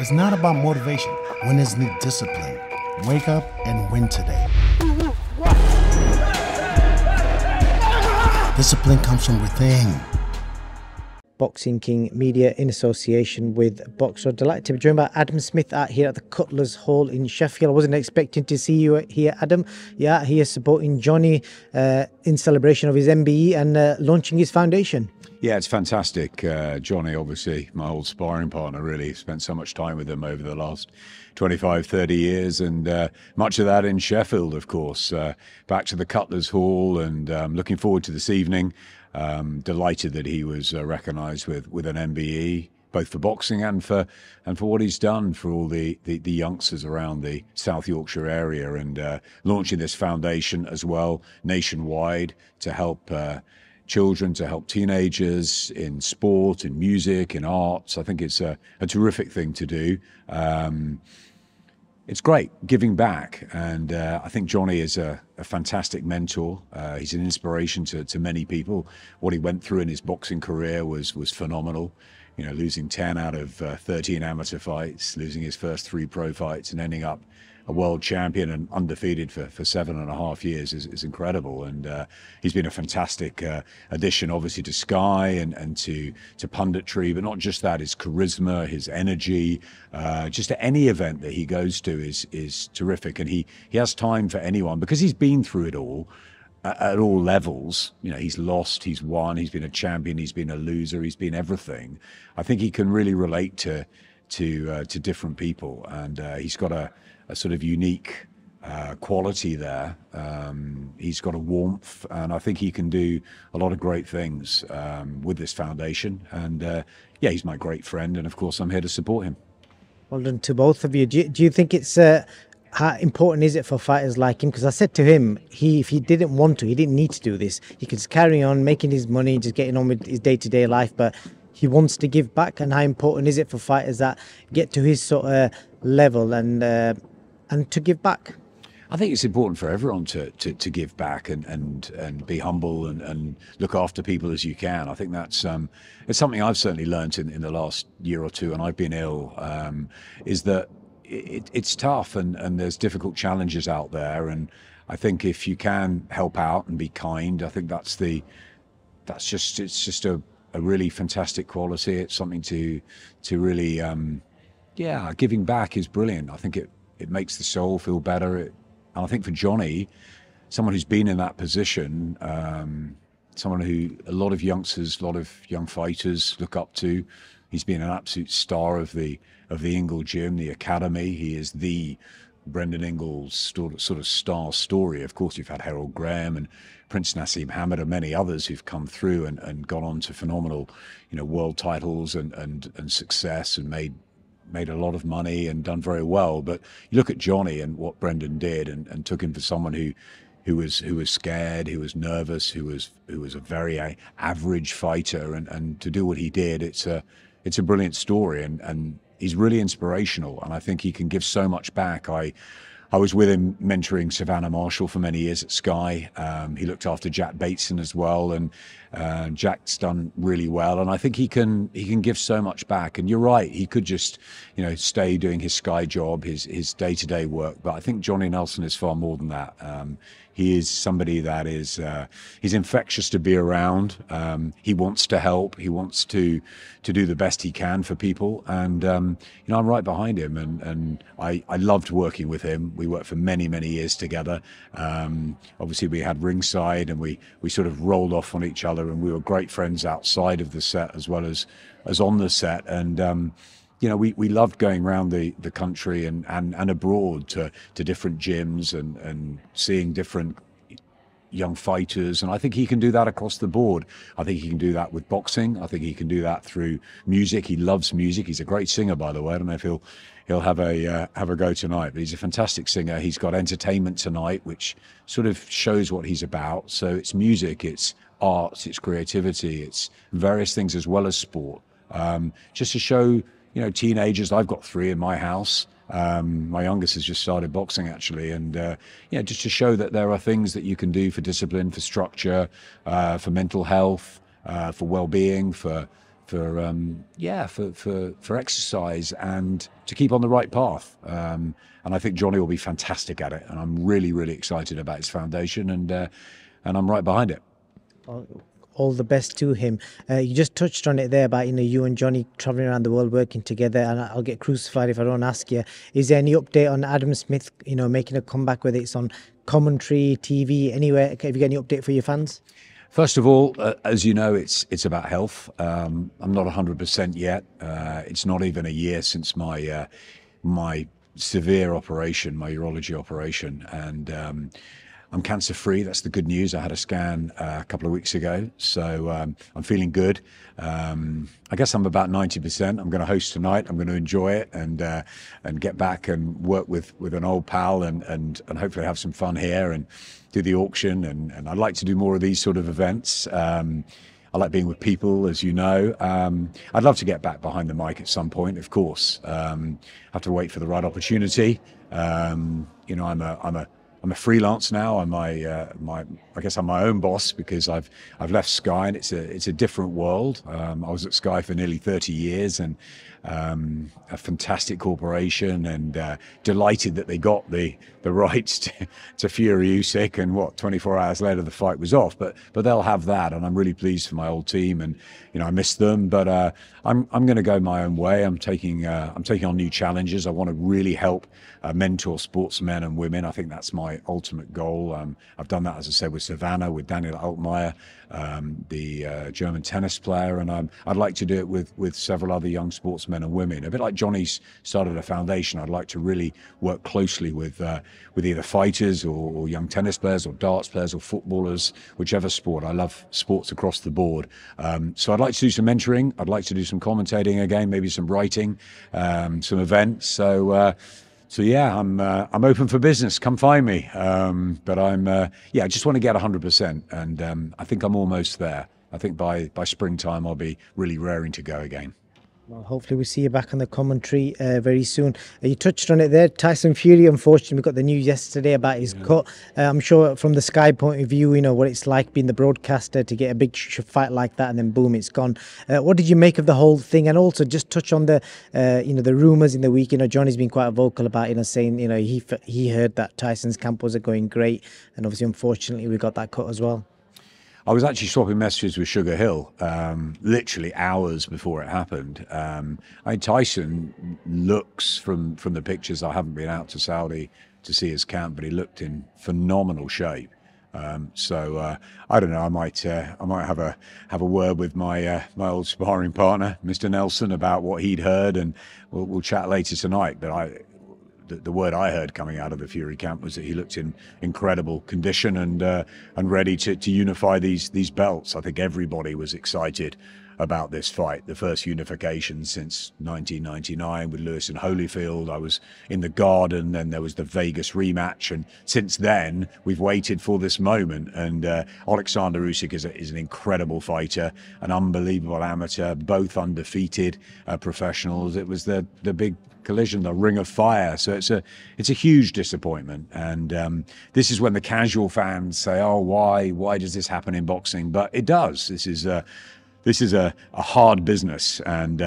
It's not about motivation. Winners need discipline. Wake up and win today. Discipline comes from within. Boxing King Media in association with Boxer Delight. We're joined by Adam Smith out here at the Cutlers Hall in Sheffield. I wasn't expecting to see you here, Adam. You're out here supporting Johnny in celebration of his MBE and launching his foundation. Yeah, it's fantastic. Johnny, obviously, my old sparring partner, really spent so much time with him over the last 25, 30 years, and much of that in Sheffield, of course. Back to the Cutlers Hall, and looking forward to this evening. Delighted that he was recognised with an MBE, both for boxing and for what he's done for all the youngsters around the South Yorkshire area, and launching this foundation as well nationwide to help children, to help teenagers in sport, in music, in arts. I think it's a terrific thing to do. It's great giving back, and I think Johnny is a fantastic mentor. He's an inspiration to many people. What he went through in his boxing career was phenomenal. You know, losing 10 out of 13 amateur fights, losing his first 3 pro fights, and ending up a world champion and undefeated for 7.5 years is incredible. And he's been a fantastic addition, obviously, to Sky and to punditry, but not just that, his charisma, his energy, just at any event that he goes to is terrific. And he has time for anyone because he's been through it all. At all levels, you know, he's lost, he's won, he's been a champion, he's been a loser, he's been everything. I think he can really relate to different people, and he's got a sort of unique quality there. He's got a warmth, and I think he can do a lot of great things with this foundation. And yeah, he's my great friend, and of course, I'm here to support him. Well done to both of you. Do you think it's how important is it for fighters like him? Because I said to him, if he didn't want to, he didn't need to do this. He could carry on making his money, just getting on with his day-to-day life, but he wants to give back. And how important is it for fighters that get to his sort of level and to give back? I think it's important for everyone to give back and be humble and look after people as you can. I think that's it's something I've certainly learned in the last year or two, and I've been ill, is that it's tough, and there's difficult challenges out there, and I think if you can help out and be kind, I think it's just a really fantastic quality. It's something to really yeah, giving back is brilliant. I think it makes the soul feel better, and I think for Johnny, someone who's been in that position, someone who a lot of youngsters, a lot of young fighters look up to. He's been an absolute star of the Ingle Gym, the academy. He is the Brendan Ingle's sort of star story. Of course, you've had Harold Graham and Prince Nasim Hamed and many others who've come through and gone on to phenomenal, you know, world titles and success, and made a lot of money and done very well. But you look at Johnny and what Brendan did, and took him for someone who was scared, who was nervous, who was a very average fighter, and to do what he did, it's a brilliant story, and he's really inspirational, and I think he can give so much back. I was with him mentoring Savannah Marshall for many years at Sky. He looked after Jack Bateson as well, and Jack's done really well, and I think he can give so much back. And you're right, he could just, you know, stay doing his Sky job, his day-to-day work, but I think Johnny Nelson is far more than that. He is somebody that is he's infectious to be around. He wants to help, he wants to do the best he can for people, and you know, I'm right behind him, and I loved working with him. We worked for many, many years together. Obviously, we had ringside, and we sort of rolled off on each other, and we were great friends outside of the set as well as on the set. And you know, we loved going around the country and abroad to different gyms and seeing different young fighters, and I think he can do that across the board. I think he can do that with boxing. I think he can do that through music. He loves music. He's a great singer, by the way. I don't know if he'll have a go tonight, but he's a fantastic singer. He's got entertainment tonight, which sort of shows what he's about. So it's music, it's arts, it's creativity, it's various things as well as sport. Just to show, you know, teenagers. I've got 3 in my house. My youngest has just started boxing, actually, and yeah, just to show that there are things that you can do for discipline, for structure, for mental health, for well-being, for for exercise and to keep on the right path. And I think Johnny will be fantastic at it. And I'm really, really excited about his foundation, and I'm right behind it. All the best to him. You just touched on it there about, you know, you and Johnny traveling around the world working together, and I'll get crucified if I don't ask you. Is there any update on Adam Smith, you know, making a comeback, whether it's on commentary, TV, anywhere? Have you got any update for your fans? First of all, as you know, it's about health. I'm not 100% yet. It's not even a year since my my severe operation, my urology operation, and I'm cancer-free. That's the good news. I had a scan a couple of weeks ago, so I'm feeling good. I guess I'm about 90%. I'm going to host tonight. I'm going to enjoy it and get back and work with an old pal and hopefully have some fun here and do the auction. And I'd like to do more of these sort of events. I like being with people, as you know. I'd love to get back behind the mic at some point, of course. Have to wait for the right opportunity. You know, I'm a freelance now. I'm I guess I'm my own boss, because I've left Sky, and it's a different world. I was at Sky for nearly 30 years, and a fantastic corporation, and delighted that they got the rights to Fury Usyk, and what, 24 hours later the fight was off. But they'll have that, and I'm really pleased for my old team, and you know, I miss them. But I'm going to go my own way. I'm taking on new challenges. I want to really help mentor sportsmen and women. I think that's my ultimate goal. I've done that, as I said, with Savannah, with Daniel Altmaier, the German tennis player, and I'd like to do it with several other young sportsmen and women. A bit like Johnny's started a foundation, I'd like to really work closely with either fighters or young tennis players or darts players or footballers, whichever sport. I love sports across the board. So I'd like to do some mentoring. I'd like to do some commentating again, maybe some writing, some events. So yeah, I'm open for business. Come find me. But I just want to get 100%, and I think I'm almost there. I think by springtime I'll be really raring to go again. Well, hopefully we'll see you back on the commentary very soon. You touched on it there, Tyson Fury. Unfortunately, we got the news yesterday about his cut. I'm sure from the Sky point of view, you know what it's like being the broadcaster to get a big fight like that, and then boom, it's gone. What did you make of the whole thing? And also, just touch on the, you know, the rumours in the week. You know, Johnny's been quite vocal about, you know, saying, you know, he heard that Tyson's campos are going great, and obviously, unfortunately, we got that cut as well. I was actually swapping messages with Sugar Hill, literally hours before it happened. Tyson looks, from the pictures, I haven't been out to Saudi to see his camp, but he looked in phenomenal shape. So I don't know. I might have a word with my my old sparring partner, Mr. Nelson, about what he'd heard, and we'll chat later tonight. But the word I heard coming out of the Fury camp was that he looked in incredible condition and ready to unify these belts. I think everybody was excited about this fight, the first unification since 1999 with Lewis and Holyfield. I was in the garden, then there was the Vegas rematch, and since then we've waited for this moment. And Oleksandr Usyk is an incredible fighter, an unbelievable amateur, both undefeated professionals. It was the big collision, the ring of fire. So it's a huge disappointment, and this is when the casual fans say, "Oh, why does this happen in boxing?" But it does. This is a hard business, and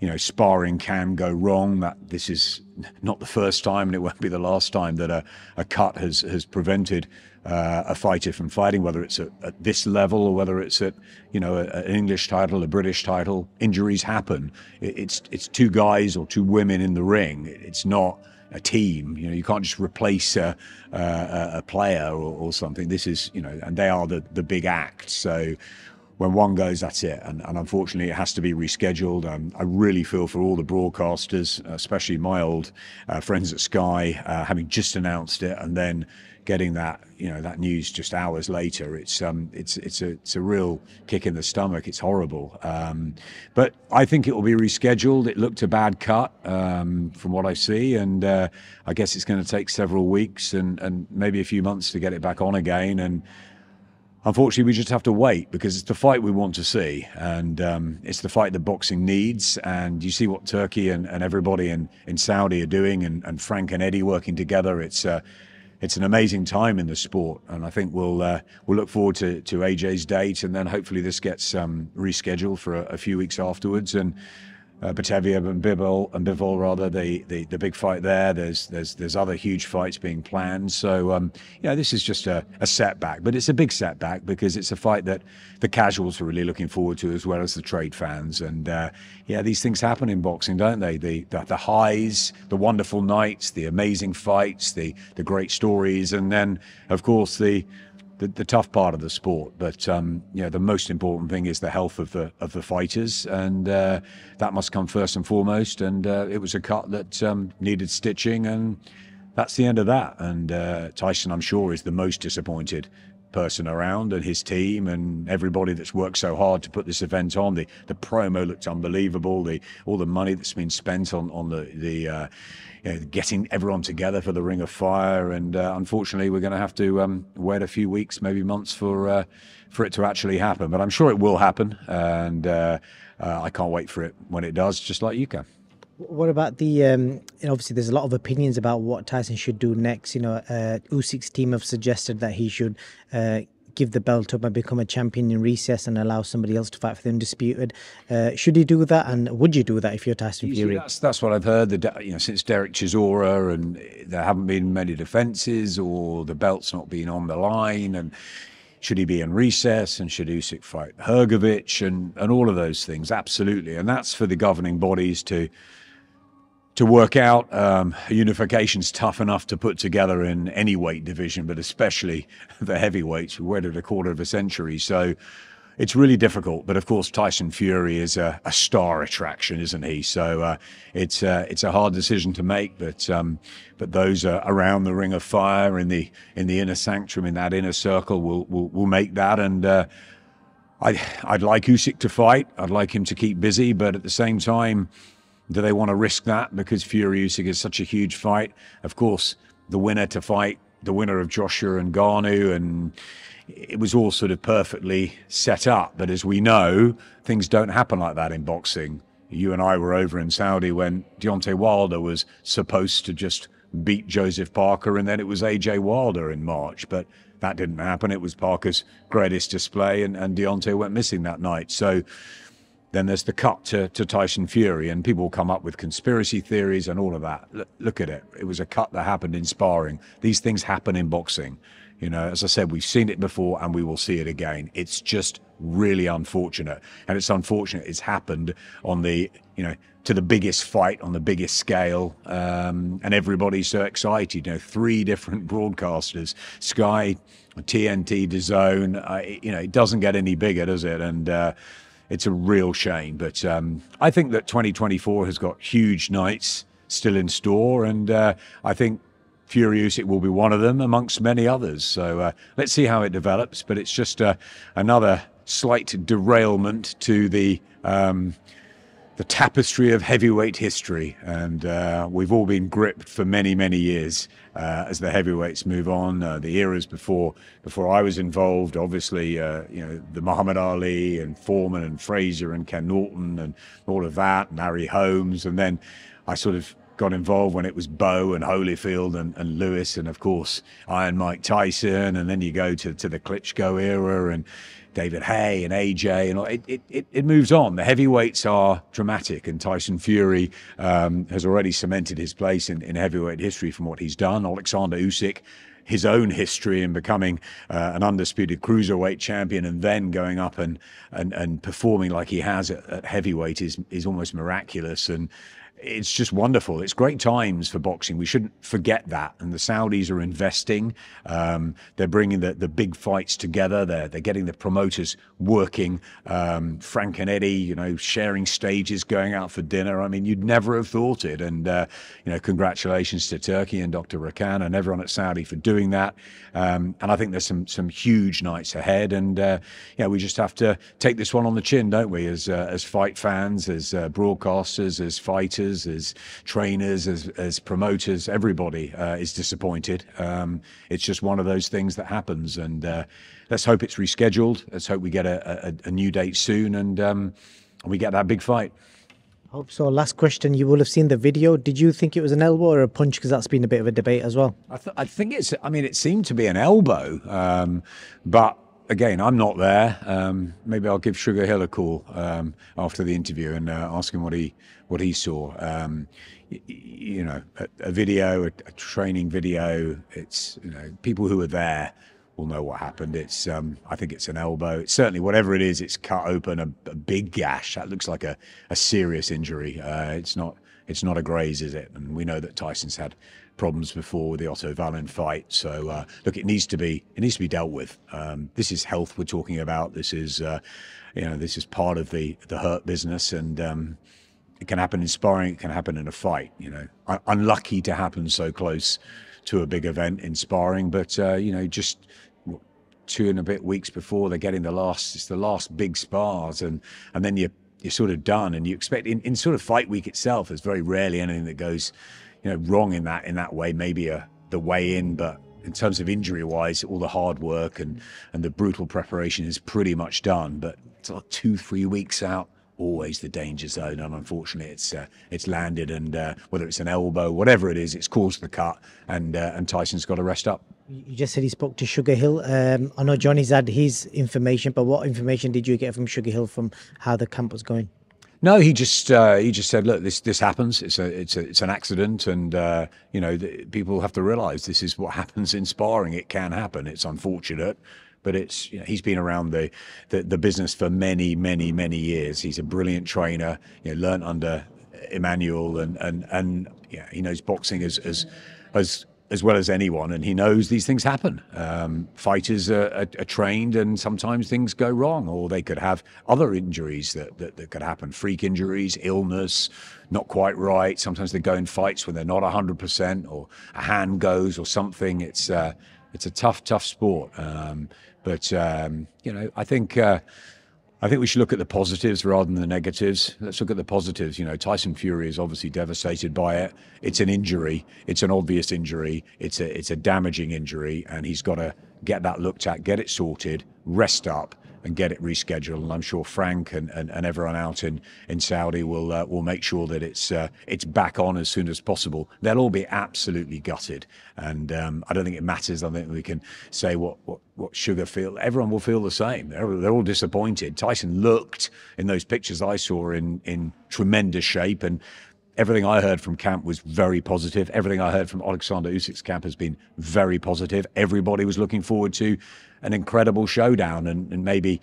you know, sparring can go wrong. This is not the first time, and it won't be the last time that a cut has prevented a fighter from fighting, whether it's at this level or whether it's at, you know, an English title, a British title. Injuries happen. It's two guys or two women in the ring. It's not a team. You know, you can't just replace a player or something. This is, you know, and they are the big act. So when one goes, that's it. And unfortunately, it has to be rescheduled. I really feel for all the broadcasters, especially my old friends at Sky, having just announced it and then getting that, you know, that news just hours later. It's a real kick in the stomach. It's horrible. But I think it will be rescheduled. It looked a bad cut from what I see, and I guess it's going to take several weeks and maybe a few months to get it back on again. And unfortunately, we just have to wait, because it's the fight we want to see, and it's the fight that boxing needs. And you see what Turkey and everybody in Saudi are doing, and Frank and Eddie working together. It's it's an amazing time in the sport, and I think we'll look forward to AJ's date, and then hopefully this gets rescheduled for a few weeks afterwards. And Batavia and Bivol rather, the big fight there. There's other huge fights being planned. So yeah, this is just a setback, but it's a big setback because it's a fight that the casuals are really looking forward to, as well as the trade fans. And yeah, these things happen in boxing, don't they? The highs, the wonderful nights, the amazing fights, the great stories, and then of course the tough part of the sport. But yeah, the most important thing is the health of the fighters, and that must come first and foremost. And it was a cut that needed stitching, and that's the end of that. And Tyson, I'm sure, is the most disappointed person around, and his team and everybody that's worked so hard to put this event on. The promo looked unbelievable. All the money that's been spent on the you know, getting everyone together for the Ring of Fire. And unfortunately, we're going to have to wait a few weeks, maybe months, for it to actually happen. But I'm sure it will happen, and I can't wait for it when it does, just like you can. What about the, and obviously there's a lot of opinions about what Tyson should do next. You know, Usyk's team have suggested that he should give the belt up and become a champion in recess and allow somebody else to fight for the undisputed. Should he do that, and would you do that if you're Tyson Fury? That's what I've heard, you know, since Derek Chisora, and there haven't been many defences, or the belt's not been on the line, and should he be in recess, and should Usyk fight Hergovich, and all of those things, absolutely. And that's for the governing bodies to work out. Unification's tough enough to put together in any weight division, but especially the heavyweights. We waited a quarter of a century, so it's really difficult. But of course, Tyson Fury is a star attraction, isn't he? So it's a hard decision to make. But those around the Ring of Fire, in the inner sanctum, in that inner circle, will make that. And I'd like Usyk to fight. I'd like him to keep busy, but at the same time, do they want to risk that? Because Fury Usyk is such a huge fight. Of course, the winner to fight the winner of Joshua and Garnou, and it was all sort of perfectly set up. But as we know, things don't happen like that in boxing. You and I were over in Saudi when Deontay Wilder was supposed to just beat Joseph Parker, and then it was AJ Wilder in March. But that didn't happen. It was Parker's greatest display, and Deontay went missing that night. So then there's the cut to Tyson Fury, and people come up with conspiracy theories and all of that. Look at it. It was a cut that happened in sparring. These things happen in boxing. You know, as I said, we've seen it before and we will see it again. It's just really unfortunate. And it's unfortunate it's happened on the, you know, to the biggest fight on the biggest scale. And everybody's so excited. You know, three different broadcasters, Sky, TNT, DAZN. You know, it doesn't get any bigger, does it? And it's a real shame, but I think that 2024 has got huge nights still in store, and I think Fury Usyk will be one of them amongst many others. So let's see how it develops, but it's just another slight derailment to the tapestry of heavyweight history, and we've all been gripped for many, many years as the heavyweights move on. The eras before I was involved, obviously, you know, the Muhammad Ali and Foreman and Fraser and Ken Norton and all of that, and Larry Holmes, and then I sort of got involved when it was Bo and Holyfield and Lewis, and of course Iron Mike Tyson, and then you go to the Klitschko era and David Hay and AJ, and it moves on. The heavyweights are dramatic, and Tyson Fury has already cemented his place in heavyweight history from what he's done. Oleksandr Usyk, his own history in becoming an undisputed cruiserweight champion, and then going up and performing like he has at heavyweight is almost miraculous. And it's just wonderful. It's great times for boxing. We shouldn't forget that. And the Saudis are investing. They're bringing the big fights together. They're getting the promoters working. Frank and Eddie, you know, sharing stages, going out for dinner. I mean, you'd never have thought it. And, you know, congratulations to Turkey and Dr. Rakan and everyone at Saudi for doing that. And I think there's some huge nights ahead. And, yeah, we just have to take this one on the chin, don't we, as fight fans, as broadcasters, as fighters, as trainers, as promoters. Everybody is disappointed. It's just one of those things that happens, and let's hope it's rescheduled. Let's hope we get a new date soon, and we get that big fight. Hope so. Last question. You will have seen the video. Did you think it was an elbow or a punch? Because that's been a bit of a debate as well. I think it's, I mean, it seemed to be an elbow, but again, I'm not there. Maybe I'll give Sugar Hill a call after the interview and ask him what he saw. You know, a video, a training video. It's, you know, people who are there will know what happened. It's I think it's an elbow. It's certainly, whatever it is, it's cut open a big gash. That looks like a serious injury. It's not a graze, is it? And we know that Tyson's had problems before with the Otto Valen fight. So look, it needs to be dealt with. This is health we're talking about. This is you know, this is part of the hurt business, and it can happen in sparring. It can happen in a fight. You know, unlucky to happen so close to a big event in sparring, but you know, just 2 and a bit weeks before they're getting the last big spars, and then you're sort of done, and you expect in sort of fight week itself, there's very rarely anything that goes, you know, wrong in that way. Maybe the weigh in, but in terms of injury wise, all the hard work and the brutal preparation is pretty much done. But it's like 2-3 weeks out, always the danger zone, and unfortunately it's landed, and whether it's an elbow, whatever it is, it's caused the cut, and Tyson's got to rest up. You just said he spoke to Sugar Hill. I know Johnny's had his information, but what information did you get from Sugar Hill from how the camp was going? No, he just said, look, this happens. It's an accident, and you know, people have to realise this is what happens in sparring. It can happen. It's unfortunate, but it's, you know, he's been around the business for many years. He's a brilliant trainer. You know, learnt under Emmanuel, and yeah, he knows boxing as well as anyone, and he knows these things happen. Fighters are trained, and sometimes things go wrong, or they could have other injuries that could happen. Freak injuries, illness, not quite right. Sometimes they go in fights when they're not 100%, or a hand goes or something. It's a tough sport. But you know, I think we should look at the positives rather than the negatives. Let's look at the positives. You know, Tyson Fury is obviously devastated by it. It's an injury. It's an obvious injury. It's a damaging injury, and he's got to get that looked at, get it sorted, rest up, and get it rescheduled. And I'm sure Frank and everyone out in Saudi will make sure that it's back on as soon as possible. They'll all be absolutely gutted, and I don't think it matters. I think we can say what Sugar feel. Everyone will feel the same. They're all disappointed. Tyson looked, in those pictures I saw, in tremendous shape, and everything I heard from camp was very positive. Everything I heard from Oleksandr Usyk's camp has been very positive. Everybody was looking forward to an incredible showdown, and maybe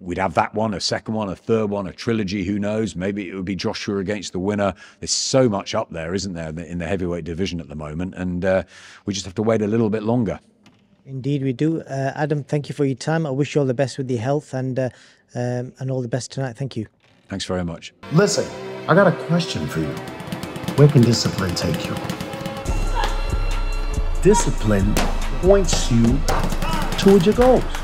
we'd have that one, a second one, a third one, a trilogy, who knows? Maybe it would be Joshua against the winner. There's so much up there, isn't there, in the heavyweight division at the moment, and we just have to wait a little bit longer. Indeed we do. Adam, thank you for your time. I wish you all the best with your health, and all the best tonight. Thank you. Thanks very much. Listen, I got a question for you. Where can discipline take you? Discipline points you towards your goals.